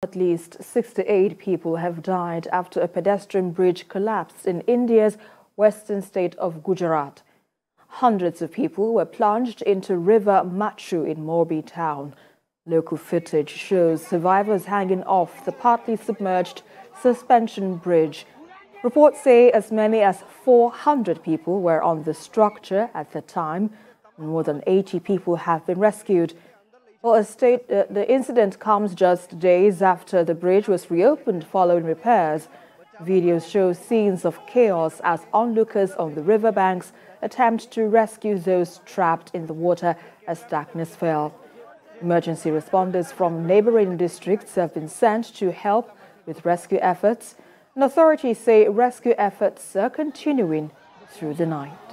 At least 68 people have died after a pedestrian bridge collapsed in India's western state of Gujarat. Hundreds of people were plunged into River Macchu in Morbi town. Local footage shows survivors hanging off the partly submerged suspension bridge. Reports say as many as 400 people were on the structure at the time, and more than 80 people have been rescued. Well, the incident comes just days after the bridge was reopened following repairs. Videos show scenes of chaos as onlookers on the riverbanks attempt to rescue those trapped in the water as darkness fell. Emergency responders from neighboring districts have been sent to help with rescue efforts, and authorities say rescue efforts are continuing through the night.